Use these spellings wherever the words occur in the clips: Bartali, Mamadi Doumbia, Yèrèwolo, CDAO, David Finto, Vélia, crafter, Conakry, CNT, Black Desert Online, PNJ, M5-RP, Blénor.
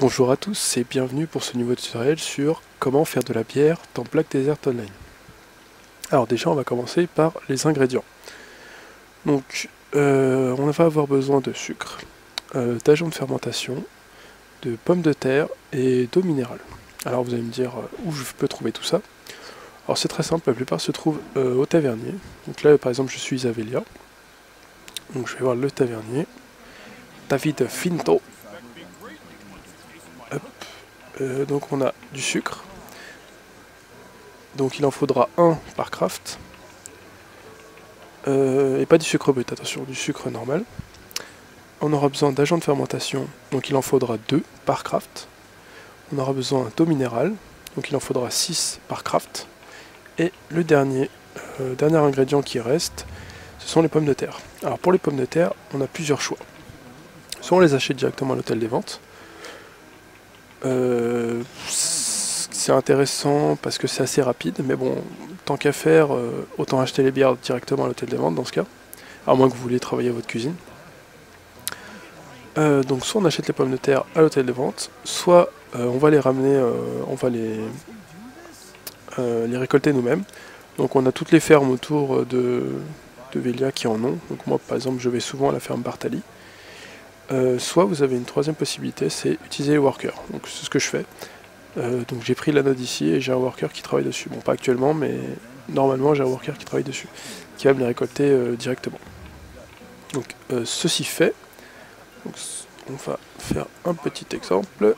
Bonjour à tous et bienvenue pour ce nouveau tutoriel sur comment faire de la bière dans Black Desert Online. Alors déjà on va commencer par les ingrédients. Donc on va avoir besoin de sucre, d'agents de fermentation, de pommes de terre et d'eau minérale. Alors vous allez me dire où je peux trouver tout ça. Alors c'est très simple, la plupart se trouvent au tavernier. Donc là par exemple je suis à Vélia. Donc je vais voir le tavernier, David Finto. Donc on a du sucre, donc il en faudra un par craft, et pas du sucre brut, attention, du sucre normal. On aura besoin d'agents de fermentation, donc il en faudra 2 par craft. On aura besoin d'eau minérale, donc il en faudra 6 par craft. Et le dernier ingrédient qui reste, ce sont les pommes de terre. Alors pour les pommes de terre, on a plusieurs choix. Soit on les achète directement à l'hôtel des ventes. C'est intéressant parce que c'est assez rapide, mais bon, tant qu'à faire, autant acheter les bières directement à l'hôtel des ventes dans ce cas, à moins que vous vouliez travailler à votre cuisine. Donc soit on achète les pommes de terre à l'hôtel des ventes, soit on va les ramener, on va les récolter nous-mêmes. Donc on a toutes les fermes autour de Vélia qui en ont, donc moi par exemple je vais souvent à la ferme Bartali. Soit vous avez une troisième possibilité, c'est utiliser les workers. Donc c'est ce que je fais. Donc j'ai pris la node ici et j'ai un worker qui travaille dessus. Bon, pas actuellement, mais normalement j'ai un worker qui travaille dessus, qui va me les récolter directement. Donc ceci fait, donc, on va faire un petit exemple.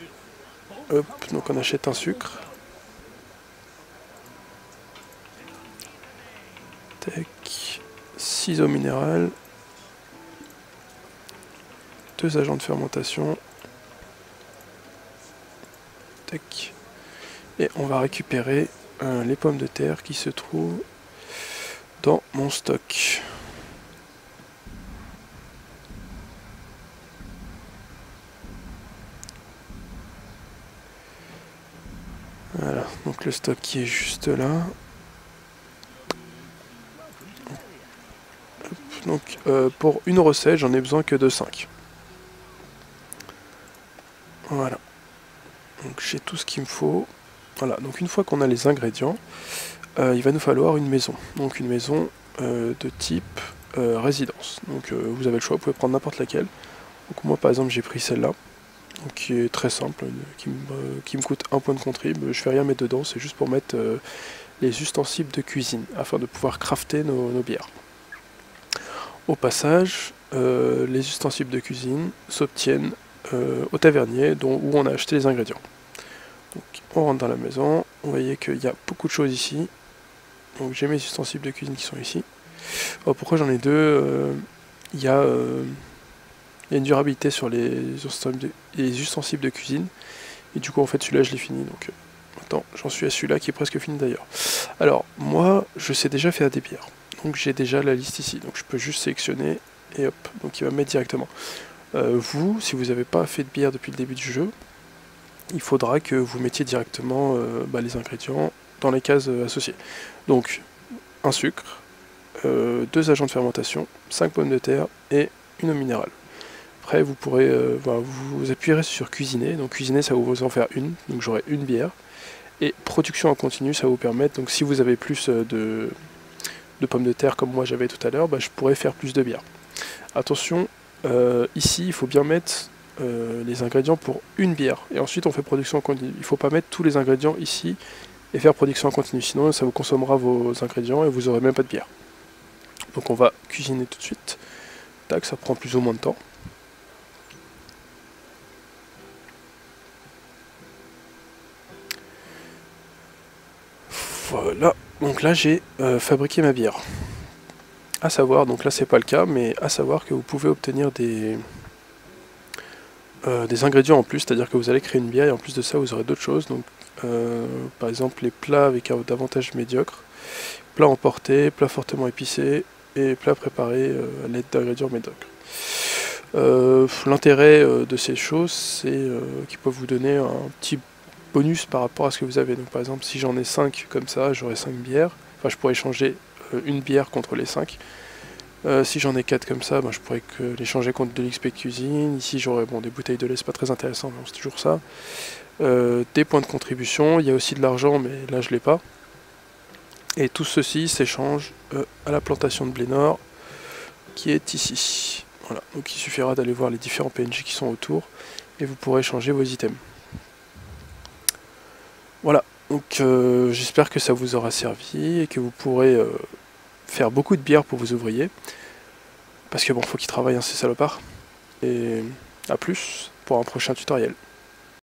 Hop, donc on achète un sucre. Tac, 6 eaux minérales. 2 agents de fermentation. Tac. Et on va récupérer les pommes de terre qui se trouvent dans mon stock. Voilà, donc le stock qui est juste là. Donc pour une recette, j'en ai besoin que de 5. Voilà, donc j'ai tout ce qu'il me faut. Voilà, donc une fois qu'on a les ingrédients, il va nous falloir une maison. Donc une maison de type résidence. Donc vous avez le choix, vous pouvez prendre n'importe laquelle. Donc moi par exemple j'ai pris celle-là, qui est très simple, qui me coûte 1 point de contrib. Je fais rien mettre dedans, c'est juste pour mettre les ustensiles de cuisine, afin de pouvoir crafter nos bières. Au passage, les ustensiles de cuisine s'obtiennent au tavernier où on a acheté les ingrédients. Donc on rentre dans la maison, vous voyez qu'il y a beaucoup de choses ici. Donc j'ai mes ustensiles de cuisine qui sont ici. Oh, pourquoi j'en ai 2? Il y a une durabilité sur les ustensiles de cuisine. Et du coup en fait celui-là je l'ai fini. Donc attends, j'en suis à celui-là qui est presque fini d'ailleurs. Alors moi je sais déjà faire des bières. Donc j'ai déjà la liste ici. Donc je peux juste sélectionner et hop, donc il va me mettre directement. Vous, si vous n'avez pas fait de bière depuis le début du jeu, il faudra que vous mettiez directement les ingrédients dans les cases associées. Donc, un sucre, 2 agents de fermentation, 5 pommes de terre et une eau minérale. Après, vous pourrez vous appuierez sur cuisiner. Donc, cuisiner, ça va vous en faire une. Donc, j'aurai une bière. Et production en continu, ça va vous permettre. Donc, si vous avez plus de pommes de terre comme moi j'avais tout à l'heure, je pourrais faire plus de bière. Attention. Ici il faut bien mettre les ingrédients pour une bière et ensuite on fait production en continu. Il ne faut pas mettre tous les ingrédients ici et faire production en continu, sinon ça vous consommera vos ingrédients et vous n'aurez même pas de bière. Donc on va cuisiner tout de suite. Tac, ça prend plus ou moins de temps. Voilà, donc là j'ai fabriqué ma bière. À savoir, donc là c'est pas le cas, mais à savoir que vous pouvez obtenir des ingrédients en plus, c'est-à-dire que vous allez créer une bière et en plus de ça vous aurez d'autres choses. Donc par exemple les plats avec un avantage médiocre, plats emportés, plats fortement épicés et plats préparés à l'aide d'ingrédients médiocres. L'intérêt de ces choses, c'est qu'ils peuvent vous donner un petit bonus par rapport à ce que vous avez. Donc par exemple si j'en ai 5 comme ça, j'aurai 5 bières, enfin je pourrais changer une bière contre les 5 Si j'en ai 4 comme ça, ben, je pourrais que les changer contre de l'XP cuisine. Ici j'aurais bon, des bouteilles de lait, c'est pas très intéressant, mais c'est toujours ça. Des points de contribution, il y a aussi de l'argent, mais là je l'ai pas. Et tout ceci s'échange à la plantation de Blénor, qui est ici. Voilà, donc il suffira d'aller voir les différents PNJ qui sont autour, et vous pourrez changer vos items. Voilà, donc j'espère que ça vous aura servi, et que vous pourrez faire beaucoup de bière pour vos ouvriers. Parce que bon, faut qu'ils travaillent, hein, ces salopards. Et à plus pour un prochain tutoriel.